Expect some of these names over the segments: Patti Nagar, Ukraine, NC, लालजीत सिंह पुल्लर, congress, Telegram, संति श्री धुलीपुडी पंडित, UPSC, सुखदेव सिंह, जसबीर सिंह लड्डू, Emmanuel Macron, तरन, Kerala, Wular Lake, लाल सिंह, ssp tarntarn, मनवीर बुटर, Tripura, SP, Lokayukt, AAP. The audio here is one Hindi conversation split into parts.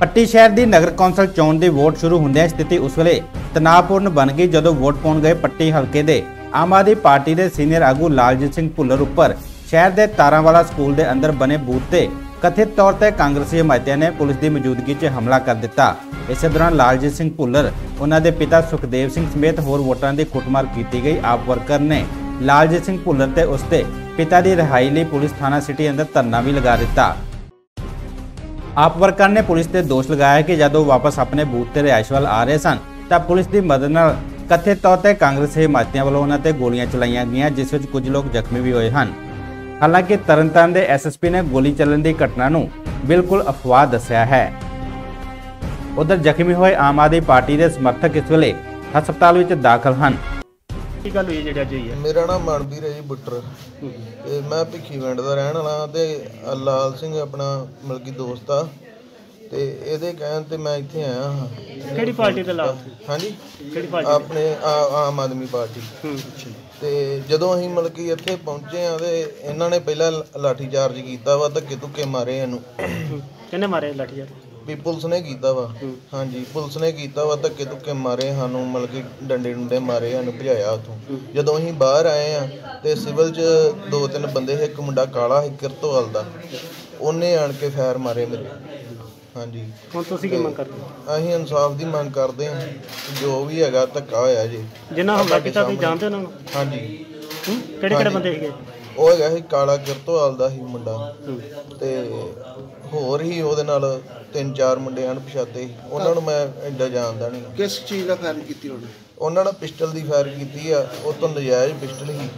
पट्टी शहर की नगर कौंसल चोण की वोट शुरू होंदे स्थिति उस वेले तनावपूर्ण बन गई जदों वोट पाउण गए पट्टी हलके दे आम आदमी पार्टी के सीनियर आगू लालजीत सिंह पुल्लर उपर शहर के तारांवाला स्कूल के अंदर बने बूथ से कथित तौर पर कांग्रेसी हमायतियों ने पुलिस की मौजूदगी च हमला कर दिता। इस दौरान लालजीत सिंह पुल्लर उन्होंने पिता सुखदेव सिंह समेत होर वोटरां की कुटमार की गई। आप वर्कर ने लालजीत सिंह पुल्लर ते उसके पिता की रिहाई लिए पुलिस थाना सिटी अंदर धरना भी लगा दिता। आप वर्कर ने पुलिस पर दोष लगाया कि जब वापस अपने बूथ से रिहाइश वाल आ रहे सन तो पुलिस की मदद नाल कथित तौर पर कांग्रेस हिमायतियों वालों उन्होंने ते गोलियां चलाई गई, जिस विच कुछ लोग जख्मी भी होए हैं। हालांकि तरन के SSP ने गोली चलने की घटना नूं बिल्कुल अफवाह दस्या है। उधर जख्मी हुए आम आदमी पार्टी के समर्थक इस वेले हस्पताल में दाखिल हैं। मेरा नाम मनवीर है जी बुटर, मैं भिखी पिंड का रहने वाला ते लाल सिंह अपना मतलब कि दोस्त आ ते इहदे कहण ते मैं इत्थे आया हां। किहड़ी पार्टी दे लाल? हां जी, किहड़ी पार्टी? अपने आम आदमी पार्टी। ते जदों असीं मतलब कि इत्थे पहुंचे आ ते इन्हां ने पहला लाठी चार्ज कीता वा, धक्के धुक्के मारे इहनूं। किहने मारे लाठी चार्ज? भी पुलिस ने कीता वा। हां जी, पुलिस ने कीता वा, धक्के धुक्के मारे सानूं, मतलब कि डंडे डुंडे मारे, सानूं भजाया उथों। जदों असीं बाहर आए आ ते सिविल च दो तीन बंदे, इक मुंडा काला ही किरतोवाल दा, उहने आण के फायर मारे मेरे। हाँ जी, हम की मांग करते हैं, अं इंसाफ की मांग करते हैं, जो भी है धक्का होया जी जिन्हें हमला किया। जानते हो? हाँ जी, किहड़े बंदे है? वो है काला किरतोवाल दा ही मुंडा ते होर ही उहदे नाल तीन चार मुंडे अणपछाते, उन्हां नूं मैं एड्डा जानदा नहीं। किस चीज़ दा फायर कीती उन्हां ने? पिस्टल दी फायर कीती आ, उह तो नजायज़ पिस्टल ही,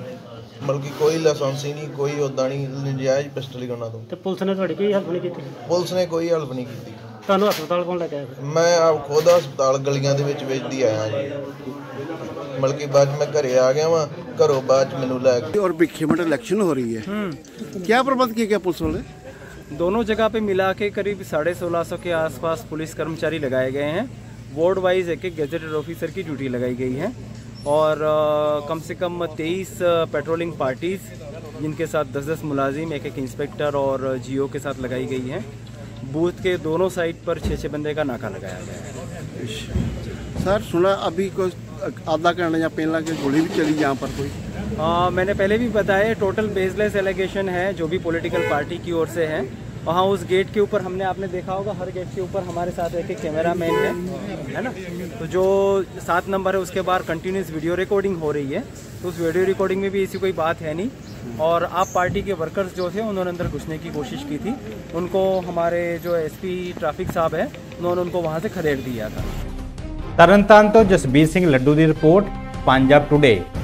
मतलब कि कोई लाइसेंस ही नहीं, कोई उदा नहीं, नजायज़ पिस्टल ही उन्हां तो। पुलिस ने तुहाडी कोई हेल्प नहीं कीती? पुलिस ने कोई हेल्प नहीं कीती। तुहानूं हस्पताल कौन लैके आया? मैं आप खुद हस्पताल गलियां दे विच वेचदी आया जी, मतलब कि बाद मैं घरे आ गया वां, घरों बाद मैनूं लै गए। और भिखी मंड इलेक्शन हो रही है, क्या प्रबंध किया गया पुलिस वाले? दोनों जगह पे मिला के करीब 1650 के आसपास पुलिस कर्मचारी लगाए गए हैं। वार्ड वाइज एक एक गेजेटेड ऑफिसर की ड्यूटी लगाई गई है और कम से कम 23 पेट्रोलिंग पार्टीज़ जिनके साथ 10-10 मुलाजिम, एक एक इंस्पेक्टर और GO के साथ लगाई गई हैं। बूथ के दोनों साइड पर 6-6 बंदे का नाका लगाया गया है। सर सुना अभी कुछ आधा घंटा या पहला के गोली भी चली यहाँ पर कोई? मैंने पहले भी बताया, टोटल बेसलेस एलिगेशन है जो भी पॉलिटिकल पार्टी की ओर से है। वहाँ उस गेट के ऊपर हमने, आपने देखा होगा, हर गेट के ऊपर हमारे साथ एक एक कैमरा मैन है ना, तो जो 7 नंबर है उसके बाहर कंटिन्यूस वीडियो रिकॉर्डिंग हो रही है, तो उस वीडियो रिकॉर्डिंग में भी ऐसी कोई बात है नहीं। और आप पार्टी के वर्कर्स जो थे उन्होंने अंदर घुसने की कोशिश की थी, उनको हमारे जो SP ट्रैफिक साहब है उन्होंने उनको वहाँ से खदेड़ दिया था। तरन तारण तो जसबीर सिंह लड्डू की रिपोर्ट, पंजाब टूडे।